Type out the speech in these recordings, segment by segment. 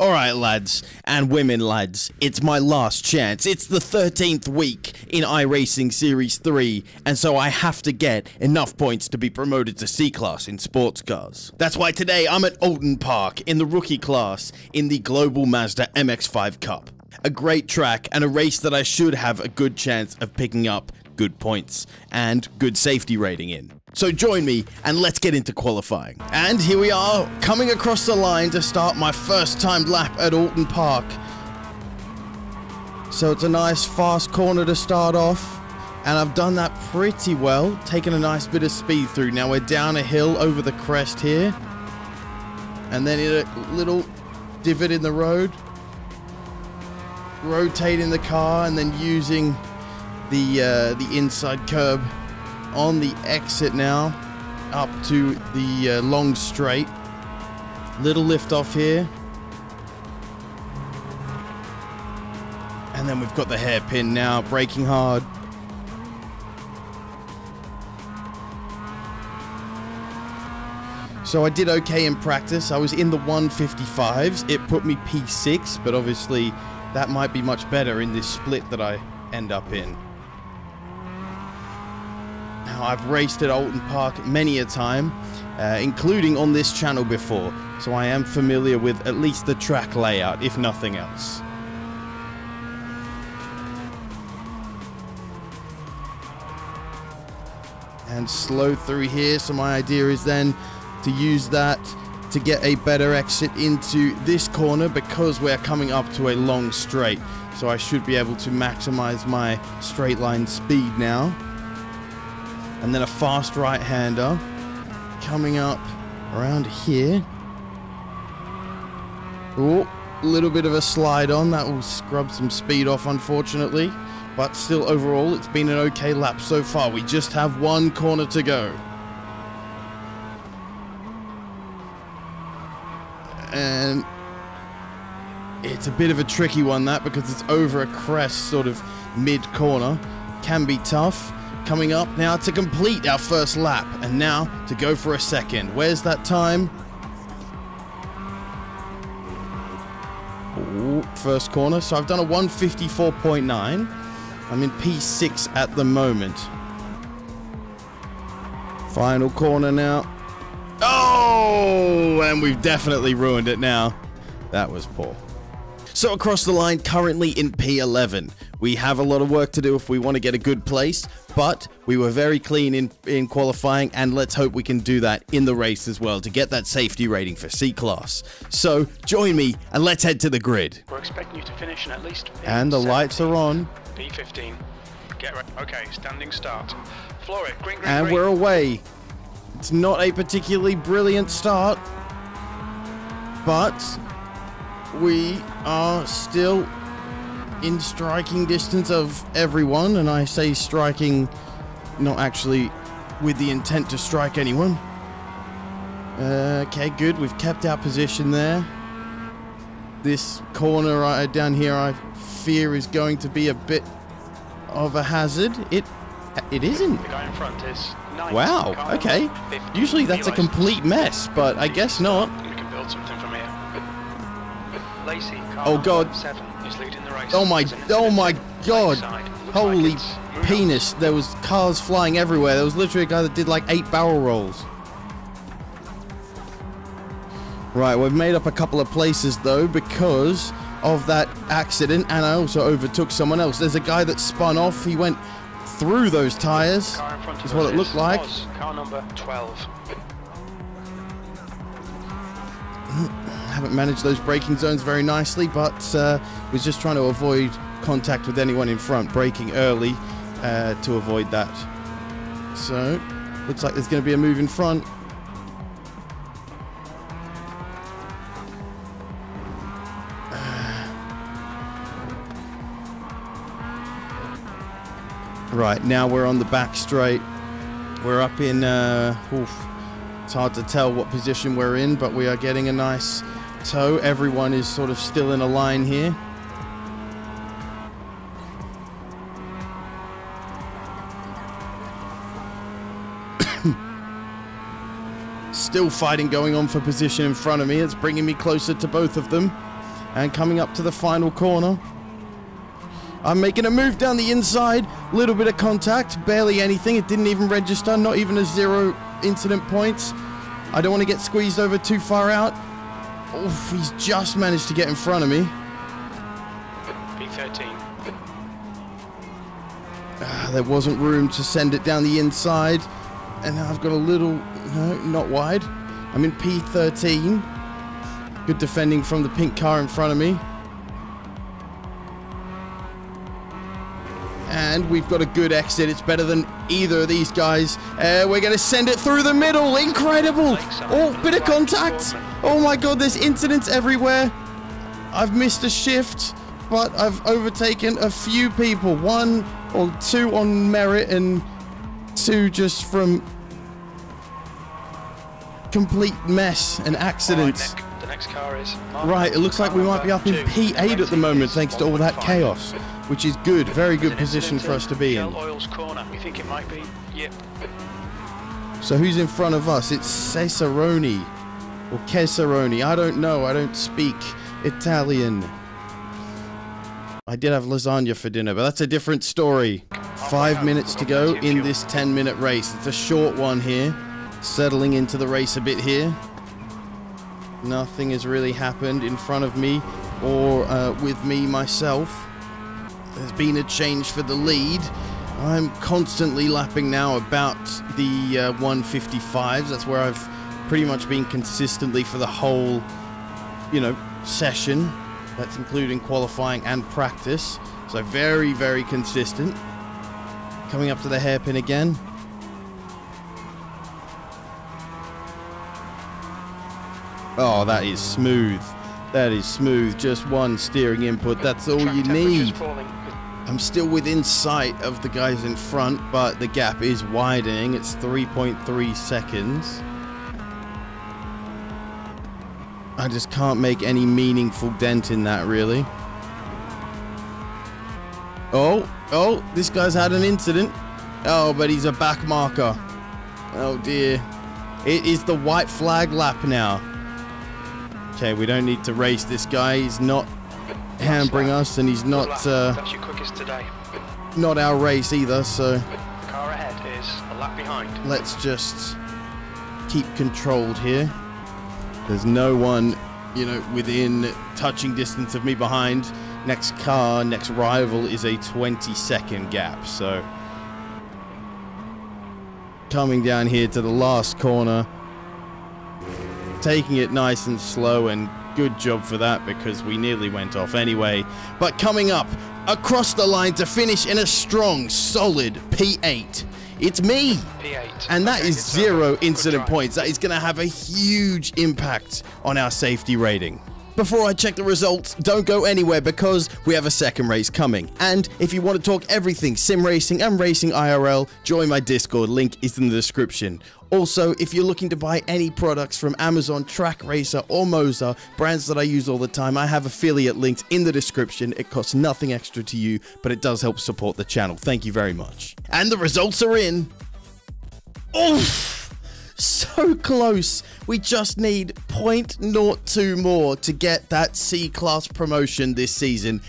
Alright lads, and women lads, it's my last chance. It's the 13th week in iRacing Series 3, and so I have to get enough points to be promoted to C-Class in sports cars. That's why today I'm at Oulton Park in the Rookie Class in the Global Mazda MX-5 Cup. A great track and a race that I should have a good chance of picking up good points and good safety rating in. So join me and let's get into qualifying. And here we are, coming across the line to start my first timed lap at Oulton Park. So it's a nice fast corner to start off, and I've done that pretty well, taking a nice bit of speed through. Now we're down a hill over the crest here, and then in a little divot in the road, rotating the car and then using the inside curb on the exit now up to the long straight. Little lift off here, and then we've got the hairpin now, braking hard. So I did okay in practice. I was in the 155s. It put me P6, but obviously that might be much better in this split that I end up in. I've raced at Oulton Park many a time, including on this channel before, so I am familiar with at least the track layout, if nothing else. And slow through here, so my idea is then to use that to get a better exit into this corner because we're coming up to a long straight, so I should be able to maximize my straight line speed now. And then a fast right-hander coming up around here. Oh, a little bit of a slide on. That will scrub some speed off, unfortunately. But still, overall, it's been an okay lap so far. We just have one corner to go. And it's a bit of a tricky one, that, because it's over a crest, sort of mid-corner. Can be tough. Coming up now to complete our first lap, and now to go for a second. Where's that time? Ooh, first corner. So I've done a 154.9. I'm in P6 at the moment. Final corner now. Oh, and we've definitely ruined it now. That was poor. So across the line, currently in P11. We have a lot of work to do if we want to get a good place, but we were very clean in qualifying, and let's hope we can do that in the race as well to get that safety rating for C-Class. So join me and let's head to the grid. We're expecting you to finish in at least P17. And the lights are on. P15. Get right. Okay, standing start. Floor it. Green, green, and green. We're away. It's not a particularly brilliant start, but we are still in striking distance of everyone, and I say striking not actually with the intent to strike anyone. Okay, good, we've kept our position there. This corner right down here I fear is going to be a bit of a hazard. It isn't. The guy in front is nice. Wow, okay. Usually that's a complete mess, but I guess not. We can build something from here. Lacey, oh god. Oh my god, holy penis, there was cars flying everywhere. There was literally a guy that did like 8 barrel rolls. Right, we've made up a couple of places though because of that accident, and I also overtook someone else. There's a guy that spun off, he went through those tires, is what it looked like. Car number 12. Haven't managed those braking zones very nicely, but was just trying to avoid contact with anyone in front, braking early to avoid that. So looks like there's going to be a move in front. Right, now we're on the back straight. We're up in it's hard to tell what position we're in, but we are getting a nice toe. Everyone is sort of still in a line here. Still fighting going on for position in front of me. It's bringing me closer to both of them. And coming up to the final corner. I'm making a move down the inside. Little bit of contact, barely anything. It didn't even register, not even a zero incident points. I don't want to get squeezed over too far out. Oof, he's just managed to get in front of me. P13. There wasn't room to send it down the inside. And now I've got a little, no, not wide. I'm in P13. Good defending from the pink car in front of me. And we've got a good exit. It's better than either of these guys. We're going to send it through the middle. Incredible. Oh, bit of contact. Oh my God, there's incidents everywhere. I've missed a shift, but I've overtaken a few people. One or two on merit and two just from complete mess and accidents. The next car is right, it looks like we might be up in P8 at the moment thanks to all that chaos, which is good. Very good position for us to be in. We think it might be. Yep. So who's in front of us? It's Cesaroni or Cesaroni. I don't know. I don't speak Italian. I did have lasagna for dinner, but that's a different story. 5 minutes to go in this 10-minute race. It's a short one here. Settling into the race a bit here. Nothing has really happened in front of me or with me myself. There's been a change for the lead. I'm constantly lapping now about the 155s. That's where I've pretty much been consistently for the whole, you know, session. That's including qualifying and practice. So very, very consistent. Coming up to the hairpin again. Oh, that is smooth. That is smooth. Just one steering input. That's all you need. I'm still within sight of the guys in front, but the gap is widening. It's 3.3 seconds. I just can't make any meaningful dent in that, really. Oh, oh, this guy's had an incident. Oh, but he's a back marker. Oh, dear. It is the white flag lap now. Okay, we don't need to race this guy. He's not hampering us, and he's not that's your quickest today. Not our race either, so the car ahead is a lap behind. Let's just keep controlled here. There's no one, you know, within touching distance of me behind. Next car, next rival is a 20-second gap, so coming down here to the last corner. Taking it nice and slow, and good job for that because we nearly went off anyway. But coming up across the line to finish in a strong, solid P8, it's me. P8. And that is zero incident points. That is going to have a huge impact on our safety rating. Before I check the results, don't go anywhere because we have a second race coming. And if you want to talk everything sim racing and racing IRL, join my Discord. Link is in the description. Also, if you're looking to buy any products from Amazon, Trak Racer or Moza, brands that I use all the time, I have affiliate links in the description. It costs nothing extra to you, but it does help support the channel. Thank you very much. And the results are in. Oof! So close. We just need 0.02 more to get that C-Class promotion this season.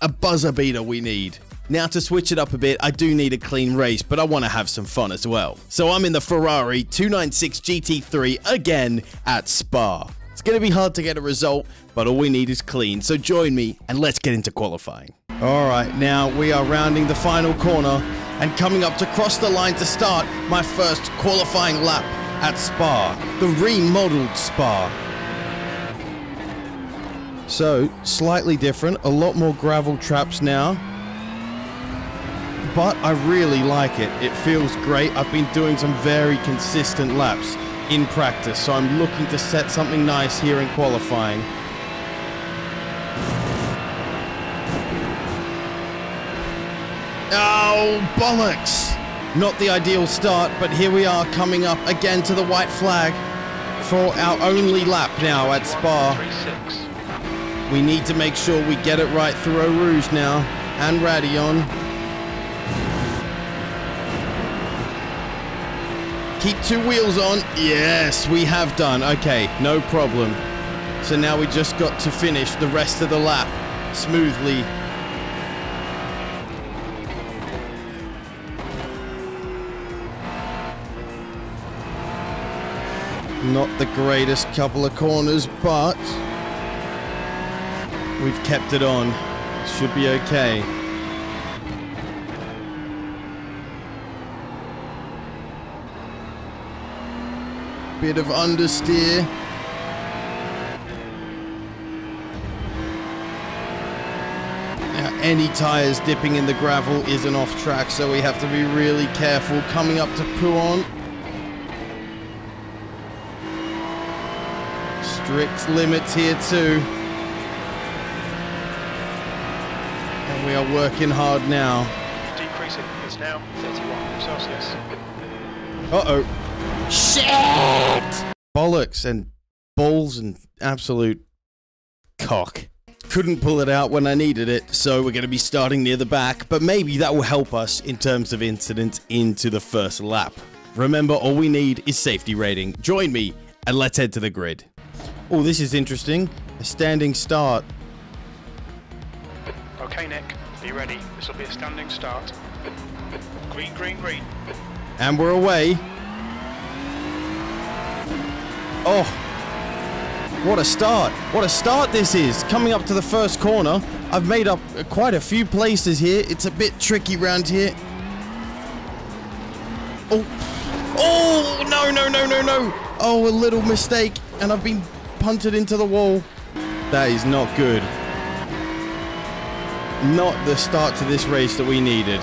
A buzzer beater we need. Now to switch it up a bit, I do need a clean race, but I want to have some fun as well. So I'm in the Ferrari 296 GT3 again at Spa. It's going to be hard to get a result, but all we need is clean. So join me and let's get into qualifying. All right, now we are rounding the final corner and coming up to cross the line to start my first qualifying lap at Spa, the remodeled Spa. So, slightly different, a lot more gravel traps now, but I really like it. It feels great. I've been doing some very consistent laps in practice, so I'm looking to set something nice here in qualifying. Oh, bollocks! Not the ideal start, but here we are coming up again to the white flag for our only lap now at Spa. We need to make sure we get it right through Eau Rouge now and Raidillon. Keep two wheels on. Yes, we have done. Okay, no problem. So now we just got to finish the rest of the lap smoothly. Not the greatest couple of corners, but we've kept it on. It should be okay. Bit of understeer. Now, any tires dipping in the gravel is an off track, so we have to be really careful coming up to Pouhon. Strict limits here too. And we are working hard now. Decreasing, it's now 31 Celsius. Uh-oh. Shit! Bollocks and balls and absolute cock. Couldn't pull it out when I needed it, so we're going to be starting near the back, but maybe that will help us in terms of incidents into the first lap. Remember, all we need is safety rating. Join me and let's head to the grid. Oh, this is interesting. A standing start. Okay, Nick, be ready. This will be a standing start. Green, green, green. And we're away. Oh, what a start. What a start this is. Coming up to the first corner. I've made up quite a few places here. It's a bit tricky round here. Oh, oh, no, no, no, no, no. Oh, a little mistake, and I've been punted into the wall. That is not good. Not the start to this race that we needed.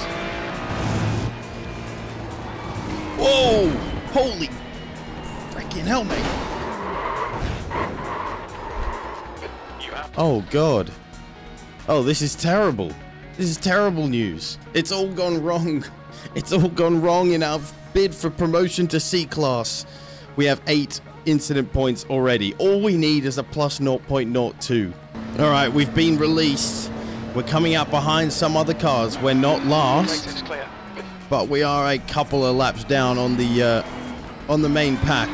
Whoa! Holy freaking hell, mate. Oh, God. Oh, this is terrible. This is terrible news. It's all gone wrong. It's all gone wrong in our bid for promotion to C-Class. We have 8 incident points already. All we need is a plus 0.02. All right, we've been released. We're coming out behind some other cars. We're not last, but we are a couple of laps down on the main pack.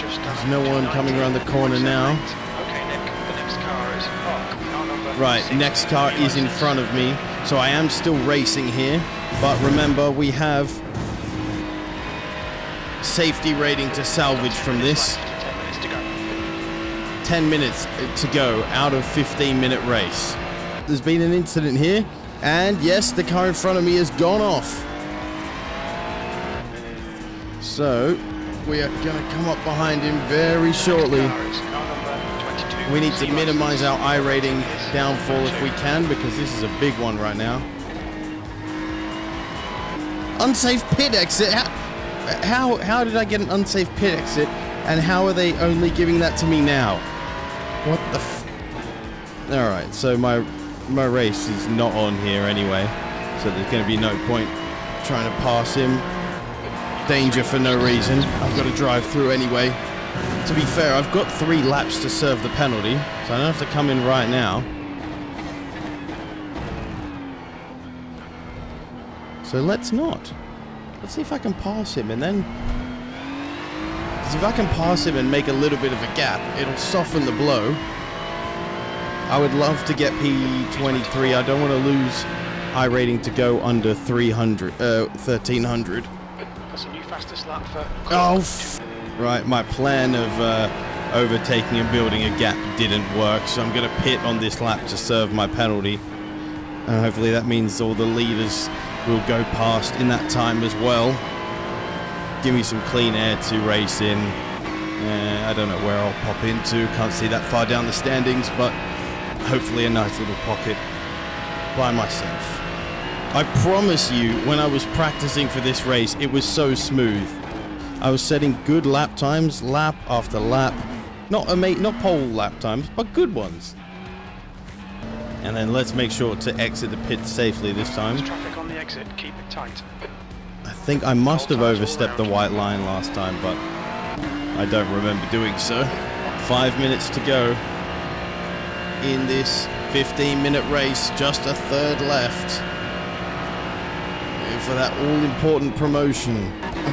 There's no one coming around the corner now. Right, next car is in front of me, so I am still racing here. But remember, we have safety rating to salvage from this. 10 minutes to go out of 15-minute race. There's been an incident here, and yes, the car in front of me has gone off. So we are going to come up behind him very shortly. We need to minimize our I-Rating downfall if we can, because this is a big one right now. Unsafe pit exit. How did I get an unsafe pit exit, and how are they only giving that to me now? What the f... Alright, so my race is not on here anyway, so there's going to be no point trying to pass him. Danger for no reason. I've got to drive through anyway. To be fair, I've got 3 laps to serve the penalty, so I don't have to come in right now. So let's not. Let's see if I can pass him, and then... Because if I can pass him and make a little bit of a gap, it'll soften the blow. I would love to get P23. I don't want to lose I-Rating to go under 1,300. That's a new fastest lap for... Oh, right, my plan of overtaking and building a gap didn't work, so I'm going to pit on this lap to serve my penalty. And hopefully that means all the leaders will go past in that time as well. Give me some clean air to race in. I don't know where I'll pop into. Can't see that far down the standings, but hopefully a nice little pocket by myself. I promise you, when I was practicing for this race, it was so smooth. I was setting good lap times, lap after lap. Not pole lap times, but good ones. And then let's make sure to exit the pit safely this time. There's traffic on the exit, keep it tight. I think I must have overstepped the white line last time, but I don't remember doing so. 5 minutes to go in this 15-minute race, just a third left. For that all-important promotion.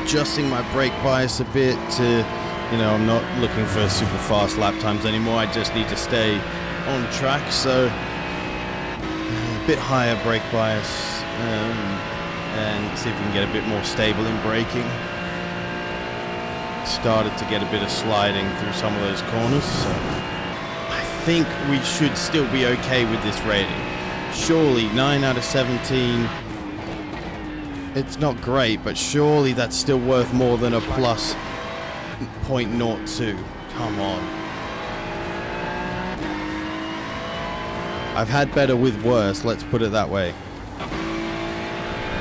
Adjusting my brake bias a bit to you know, I'm not looking for super fast lap times anymore. I just need to stay on track. So a bit higher brake bias and see if we can get a bit more stable in braking. Started to get a bit of sliding through some of those corners, so I think we should still be okay with this rating. Surely 9 out of 17, it's not great, but surely that's still worth more than a plus 0.02. Come on. I've had better with worse, let's put it that way.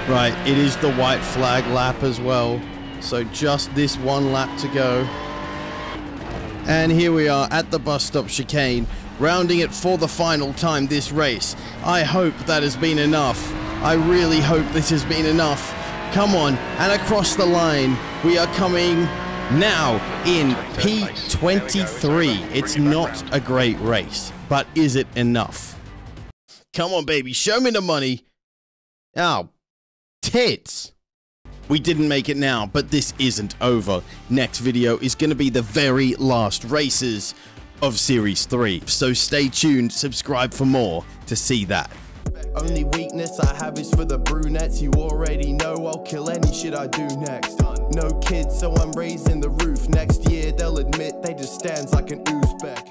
Right, it is the white flag lap as well. So just this one lap to go. And here we are at the bus stop chicane, rounding it for the final time this race. I hope that has been enough. I really hope this has been enough. Come on, and across the line. We are coming now in P23. It's not a great race, but is it enough? Come on, baby, show me the money. Oh, tits. We didn't make it now, but this isn't over. Next video is going to be the very last races of Series 3. So stay tuned, subscribe for more to see that. Only weakness I have is for the brunettes. You already know I'll kill any shit I do next. No kids, so I'm raising the roof. Next year they'll admit they just stands like an Uzbek.